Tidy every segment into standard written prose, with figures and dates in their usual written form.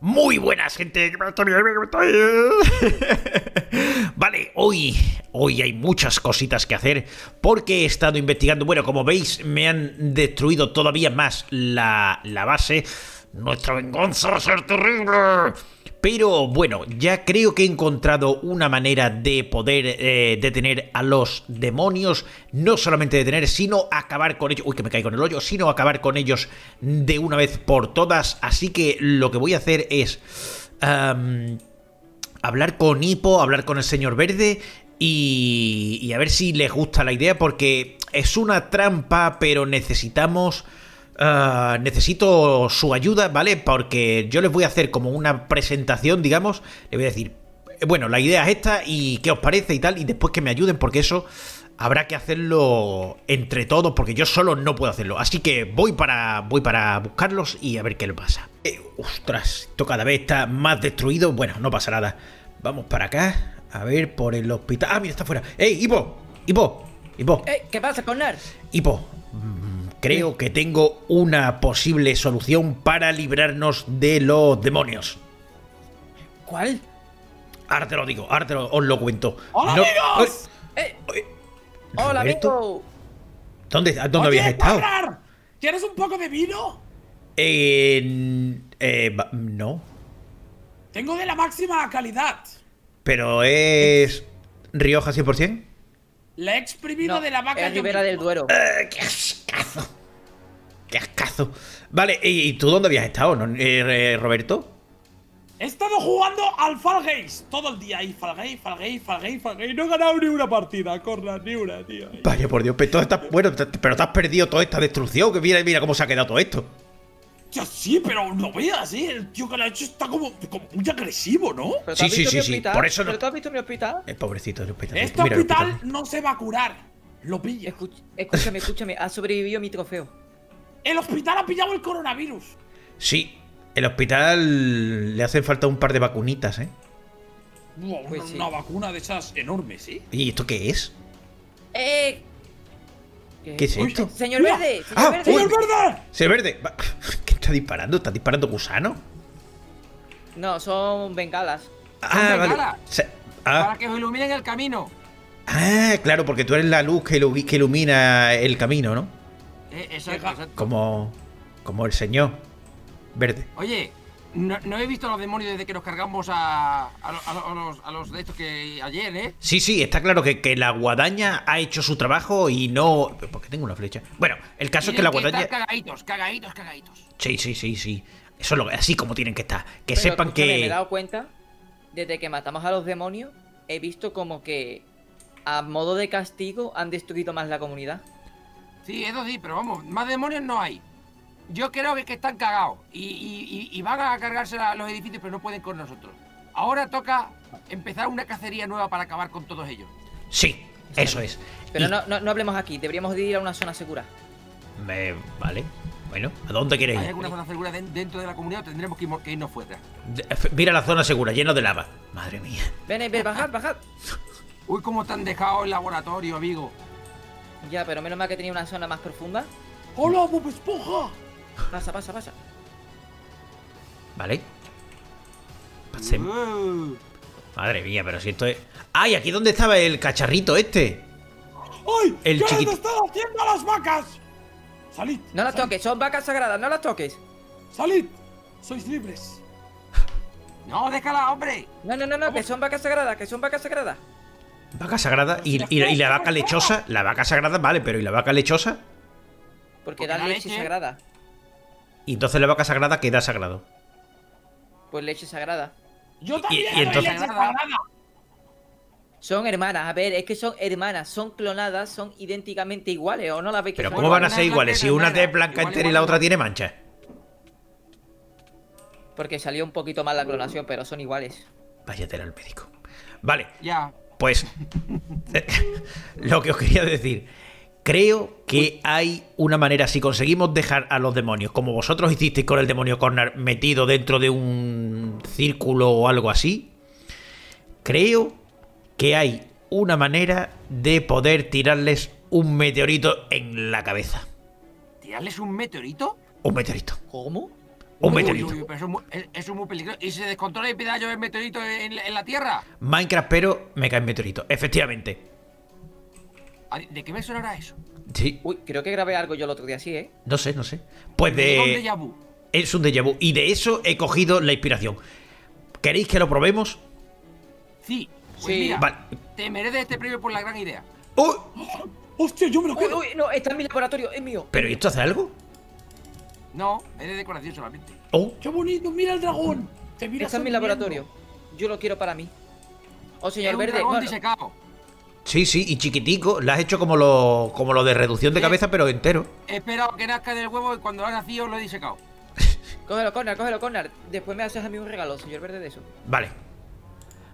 Muy buenas, gente. Vale, hoy hay muchas cositas que hacer porque he estado investigando. Bueno, como veis, me han destruido todavía más la base. Nuestra venganza va a ser terrible. Pero bueno, ya creo que he encontrado una manera de poder detener a los demonios. No solamente detener, sino acabar con ellos. Uy, que me caigo en el hoyo. Sino acabar con ellos de una vez por todas. Así que lo que voy a hacer es hablar con Hiipo, hablar con el Señor Verde y a ver si les gusta la idea, porque es una trampa, pero necesito su ayuda, ¿vale? Porque yo les voy a hacer como una presentación, digamos. Les voy a decir, bueno, la idea es esta y qué os parece y tal, y después que me ayuden, porque eso habrá que hacerlo entre todos, porque yo solo no puedo hacerlo. Así que voy para buscarlos y a ver qué le pasa. Ostras, esto cada vez está más destruido. Bueno, no pasa nada. Vamos para acá, a ver, por el hospital. Ah, mira, está fuera. ¡Ey, Hiipo! ¿Qué pasa, Khornar? Hiipo, creo que tengo una posible solución para librarnos de los demonios. ¿Cuál? Ahora te lo digo, ahora os lo cuento. ¡Hola, amigos! ¡Hola, amigo! ¿Dónde habías estado? ¿Quieres un poco de vino? No. Tengo de la máxima calidad. ¿Pero es Rioja 100%? La he exprimido de la vaca. Es Ribera del Duero. ¡Qué ascazo! ¡Qué ascazo! Vale, ¿y tú dónde habías estado, Roberto? He estado jugando al Fall Games todo el día. Y Fall Games. No he ganado ni una partida, Khornar, ni una, tío. Vaya por Dios, pero, pero te has perdido toda esta destrucción. Que mira cómo se ha quedado todo esto. Ya, sí, pero no veas, el tío que lo ha hecho está como muy agresivo, ¿no? Sí, por eso no. ¿Pero tú has visto mi hospital? El pobrecito del hospital. Este hospital no se va a curar. Lo pilla. Escúchame, ha sobrevivido mi trofeo. El hospital ha pillado el coronavirus. Sí, el hospital le hacen falta un par de vacunitas, ¿eh? Una vacuna de esas enormes, ¿sí? ¿Y esto qué es? ¿Qué es esto? ¡Señor Verde! ¡Señor Verde! ¿Qué está disparando? ¿Está disparando gusano? No, son bengalas. Ah, vale. Para que os iluminen el camino. Ah, claro, porque tú eres la luz que ilumina el camino, ¿no? Exacto. Como el señor Verde. Oye, no he visto a los demonios desde que nos cargamos a los de estos que ayer, ¿eh? Sí, está claro que la guadaña ha hecho su trabajo y no... ¿Por qué tengo una flecha? Bueno, el caso es que la guadaña... Están cagaditos. Sí. Eso es así como tienen que estar. Que pero sepan que... Me he dado cuenta, desde que matamos a los demonios, he visto como que a modo de castigo han destruido más la comunidad. Sí, eso sí, pero vamos, más demonios no hay. Yo creo que están cagados y van a cargarse los edificios, pero no pueden con nosotros. Ahora toca empezar una cacería nueva para acabar con todos ellos. Sí, eso es. Pero no hablemos aquí, deberíamos de ir a una zona segura. Vale, bueno, ¿a dónde queréis? ¿Hay alguna zona segura dentro de la comunidad o tendremos que irnos fuera? Mira la zona segura, lleno de lava. Madre mía. Ven, bajad. Uy, cómo te han dejado el laboratorio, amigo. Ya, pero menos mal que tenía una zona más profunda. ¡Hola, Bob Esponja! Pasa. Vale. Pasemos. Madre mía, pero si esto es... ¡Ay, aquí donde estaba el cacharrito este! ¡Ay! El chiquito. ¿Qué estás haciendo a las vacas? ¡Salid! No las toques, son vacas sagradas, no las toques. ¡Salid! ¡Sois libres! ¡No, déjala, hombre! No, que son vacas sagradas, ¿Vaca sagrada? ¿Y la vaca lechosa? La vaca sagrada, vale, pero ¿y la vaca lechosa? Porque da leche sagrada. ¿Y entonces la vaca sagrada qué da sagrado? Pues leche sagrada. Yo también entonces... leche sagrada. Son hermanas, a ver, es que son hermanas, son clonadas, son idénticamente iguales, ¿o no las veis? Pero ¿cómo van a ser iguales si una es blanca entera y la otra tiene manchas? Porque salió un poquito mal la clonación, pero son iguales. Váyatela al médico. Vale. Ya. Pues lo que os quería decir. Creo que hay una manera, si conseguimos dejar a los demonios, como vosotros hicisteis con el demonio Khornar, metido dentro de un círculo o algo así, creo que hay una manera de poder tirarles un meteorito en la cabeza. ¿Tirarles un meteorito? ¿Un meteorito? ¿Cómo? Un meteorito. Uy, pero eso es muy peligroso. ¿Y se descontrola y empieza a llover meteorito en la Tierra? Minecraft, pero me cae meteorito. Efectivamente. ¿De qué me sonará eso? Sí. Uy, creo que grabé algo yo el otro día así, ¿eh? No sé, no sé. Pues de... es un déjà vu. Y de eso he cogido la inspiración. ¿Queréis que lo probemos? Sí. Pues sí. Mira, vale. Te mereces este premio por la gran idea. ¡Uy! ¡Hostia, yo me lo quedo! No, está en mi laboratorio, es mío. ¿Pero esto hace algo? No, es de decoración solamente. ¡Oh! ¡Qué bonito! ¡Mira el dragón! Te mira. Está en mi laboratorio. Yo lo quiero para mí. ¡Oh, señor Verde! No. Sí, sí, y chiquitico. Lo has hecho como lo de reducción de cabeza, pero entero. He esperado que nazca del huevo y cuando ha nacido lo he disecado. Cógelo, Khornar, cógelo, Khornar. Después me haces a mí un regalo, señor Verde, de eso. Vale.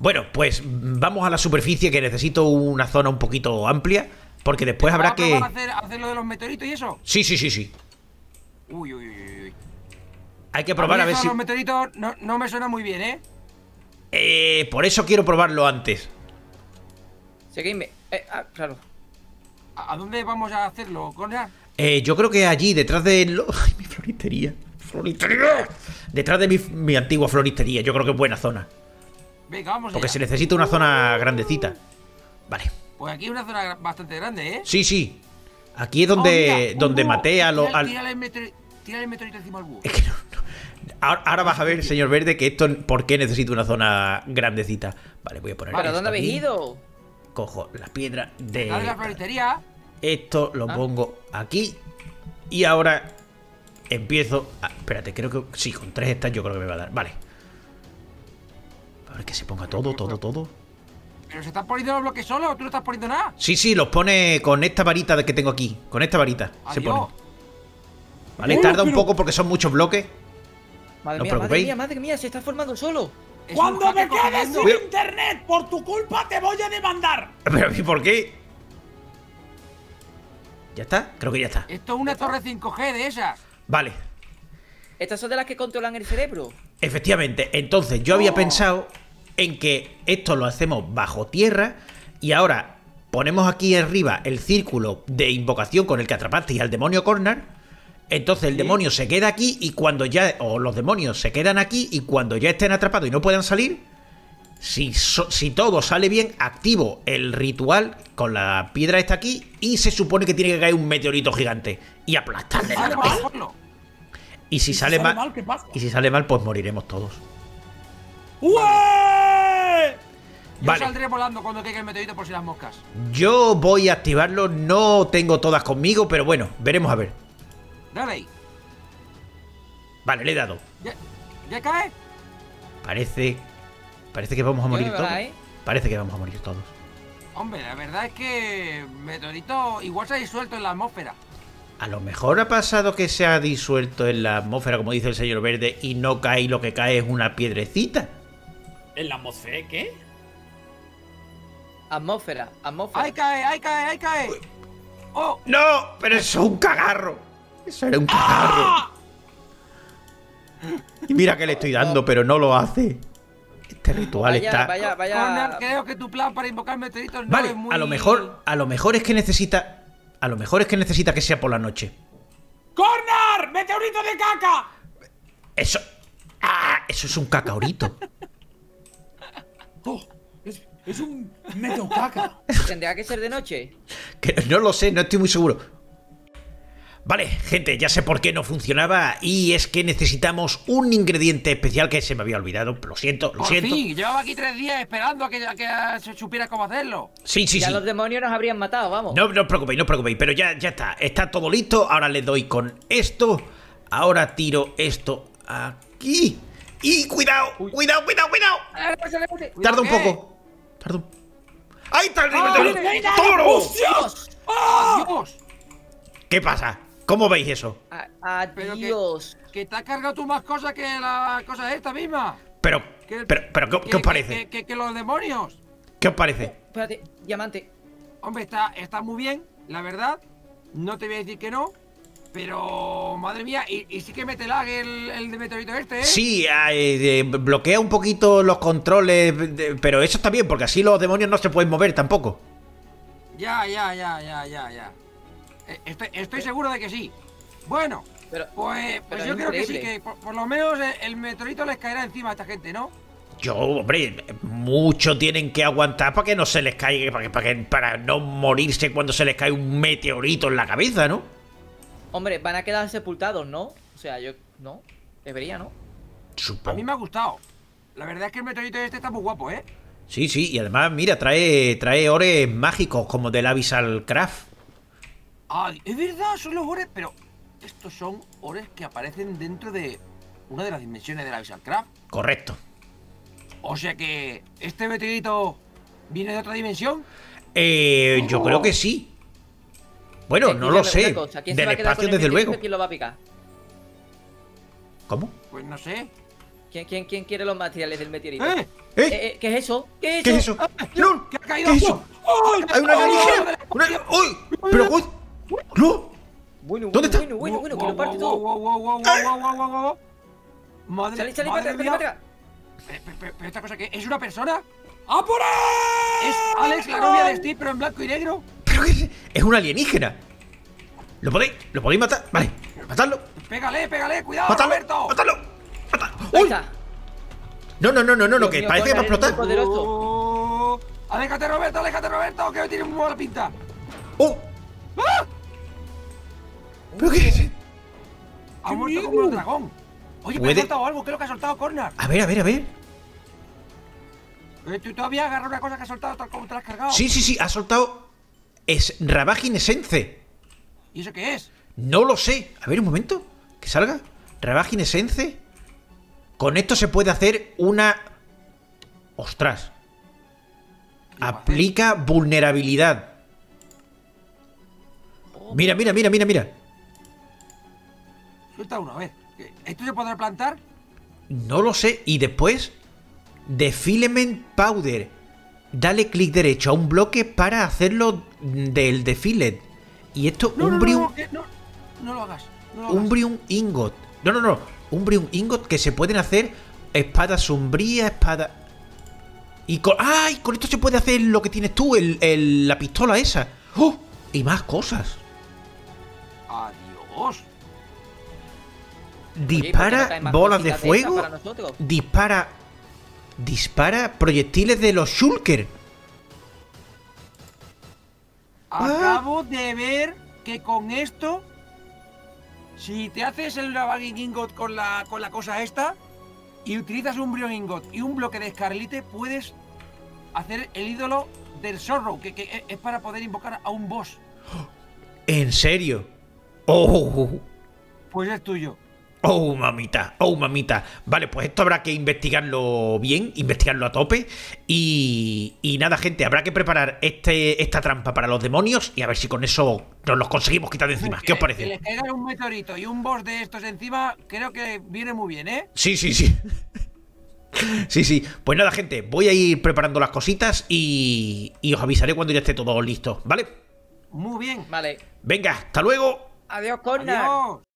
Bueno, pues vamos a la superficie, que necesito una zona un poquito amplia, porque después habrá que... ¿Vas a probar hacer lo de los meteoritos y eso? Sí, sí, sí, sí. Uy, uy, uy, uy. Hay que probar a ver si... los meteoritos no me suena muy bien, ¿eh? Por eso quiero probarlo antes. Seguidme. Claro. ¿A dónde vamos a hacerlo, Khornar? Yo creo que allí, detrás de... Ay, mi floristería. ¡Floristería! Detrás de mi antigua floristería. Yo creo que es buena zona. Venga, vamos allá. Porque se necesita una zona grandecita. Vale. Pues aquí es una zona bastante grande, ¿eh? Sí, sí. Aquí es donde, donde maté a los... Tírale el meteorito encima al búho. Es que no. Ahora vas a ver, señor Verde, que esto... ¿Por qué necesito una zona grandecita? Vale, voy a poner... ¿Para dónde habéis ido? Cojo las piedras de... la floristería. Esto lo pongo aquí. Y ahora empiezo... espérate, creo que... Sí, con 3 estas yo creo que me va a dar. Vale. A ver, que se ponga todo. ¿Pero se están poniendo los bloques solos o tú no estás poniendo nada? Sí, sí, los pone con esta varita que tengo aquí. Con esta varita. Adiós. Se pone. Vale, tarda un poco porque son muchos bloques. Madre mía, madre mía, se está formando solo. Cuando me quedes sin internet, por tu culpa te voy a demandar. Pero ¿y por qué? ¿Ya está? Creo que ya está. Esto es una torre 5G de esas. Vale. Estas son de las que controlan el cerebro. Efectivamente, entonces yo había pensado en que esto lo hacemos bajo tierra y ahora ponemos aquí arriba el círculo de invocación con el que atrapasteis al demonio Khornar. Entonces el demonio se queda aquí y cuando ya... o los demonios se quedan aquí y cuando ya estén atrapados y no puedan salir, si todo sale bien, activo el ritual con la piedra esta aquí y se supone que tiene que caer un meteorito gigante y aplastarle la cabeza. Y si sale mal, ¿qué pasa? Y si sale mal, pues moriremos todos. ¡Ué! Yo saldré volando cuando caiga el meteorito por si las moscas. Yo voy a activarlo. No tengo todas conmigo, pero bueno, veremos a ver. Dale ahí. Vale, le he dado. ¿Ya cae? Parece que vamos a morir todos. Parece que vamos a morir todos. Hombre, la verdad es que meteorito igual se ha disuelto en la atmósfera. A lo mejor ha pasado que se ha disuelto en la atmósfera, como dice el señor Verde, y no cae y lo que cae es una piedrecita. ¿En la atmósfera qué? Atmósfera, atmósfera. ¡Ahí cae, ahí cae, ahí cae! ¡Oh! ¡No! ¡Pero eso es un cagarro! ¡Eso era un cagarro! ¡Ah! Y mira que le estoy dando, pero no lo hace. Este ritual está... Vaya. Creo que tu plan para invocar meteoritos no es muy... a lo mejor es que necesita... A lo mejor es que necesita que sea por la noche. ¡Khornar! ¡Meteorito de caca! Eso... ¡Ah! Eso es un cacaorito. Es un meto caca. ¿Tendrá que ser de noche? Que no lo sé, no estoy muy seguro. Vale, gente, ya sé por qué no funcionaba. Y es que necesitamos un ingrediente especial que se me había olvidado. Lo siento, lo siento. Por fin, llevaba aquí 3 días esperando a que se supiera cómo hacerlo. Sí, sí, sí. Ya los demonios nos habrían matado, vamos. No os preocupéis, no os preocupéis. Pero ya está, está todo listo. Ahora le doy con esto. Ahora tiro esto aquí. Y cuidado, cuidado. Tarda un poco. ¡Ahí está el nivel de toro! ¡Dios! ¿Qué pasa? ¿Cómo veis eso? Adiós. Que te has cargado tú más cosas que la cosa esta misma. ¿Qué os parece? Que los demonios. ¿Qué os parece? Espérate, diamante. Hombre, está muy bien, la verdad. No te voy a decir que no. Pero, madre mía, y sí que mete lag el de meteorito este, ¿eh? Sí, bloquea un poquito los controles, pero eso está bien, porque así los demonios no se pueden mover tampoco. Ya. Estoy seguro de que sí. Bueno, Pero, pues yo creo que sí, que por lo menos el meteorito les caerá encima a esta gente, ¿no? Yo, hombre, mucho tienen que aguantar para que no se les caiga, para no morirse cuando se les cae un meteorito en la cabeza, ¿no? Hombre, van a quedar sepultados, ¿no? O sea, yo, ¿no? Debería, ¿no? Supongo. A mí me ha gustado. La verdad es que el meteorito este está muy guapo, ¿eh? Sí, sí, y además, mira, trae ores mágicos como del Abyssal Craft. Ay, es verdad, son los ores, pero estos son ores que aparecen dentro de una de las dimensiones del Abyssal Craft. Correcto. O sea que, ¿este meteorito viene de otra dimensión? Yo creo que sí. Bueno, no lo sé. Del espacio, desde luego. ¿Quién lo va a picar? ¿Cómo? Pues no sé. ¿Quién quiere los materiales del meteorito? ¿Qué es eso? ¿Qué es eso? ¡No! ¡Que ha caído! ¿Qué es eso? ¡Hay una gallina! ¡Uy! ¡Pero uy! ¡No! ¿Dónde está? Bueno, que lo parte todo. ¡Wow! ¡Madre mía! ¡Sale para atrás! ¿Pero esta cosa qué? ¿Es una persona? ¡A por él! Es Alex, la novia de Steve, pero en blanco y negro. ¿Pero qué es un alienígena? ¿Lo podéis matar? Vale, matadlo. Pégale, cuidado, Roberto. ¡Matadlo! No, que parece que va a explotar. ¡Aléjate, Roberto! Que me tiene muy mala pinta. ¡Oh! ¡Ah! ¿Pero qué es? Ha muerto como un dragón. Oye, me ha soltado algo, creo que ha soltado Khornar. A ver. ¿Tú todavía agarras una cosa que ha soltado tal como te la has cargado? Sí, ha soltado... Es Rabaginesence. ¿Y eso qué es? No lo sé. A ver, un momento. Que salga. Rabaginesence. Con esto se puede hacer una... Ostras. Aplica vulnerabilidad. Mira. Suelta uno, a ver. ¿Esto se podrá plantar? No lo sé. Y después, Defilement Powder. Dale clic derecho a un bloque para hacerlo del Defilet. Y esto, No lo hagas. Umbrium Ingot. No. Umbrium Ingot, que se pueden hacer espada sombría, espada... Y con... ¡Ay! Con esto se puede hacer lo que tienes tú, la pistola esa. ¡Oh! Y más cosas. Adiós. Dispara bolas de fuego. Dispara proyectiles de los Shulker. Acabo de ver que con esto, si te haces el Ravaging Ingot con la cosa esta y utilizas un Brion Ingot y un bloque de Escarlite, puedes hacer el ídolo del zorro, que es para poder invocar a un boss. ¿En serio? ¡Oh! Pues es tuyo. Oh, mamita. Vale, pues esto habrá que investigarlo bien, investigarlo a tope. Y nada, gente, habrá que preparar esta trampa para los demonios y a ver si con eso nos los conseguimos quitar de encima. ¿Qué os parece? Que les caiga un meteorito y un boss de estos encima, creo que viene muy bien, ¿eh? Sí. Sí. Pues nada, gente, voy a ir preparando las cositas y os avisaré cuando ya esté todo listo, ¿vale? Muy bien. Vale. Venga, hasta luego. Adiós, Khornar.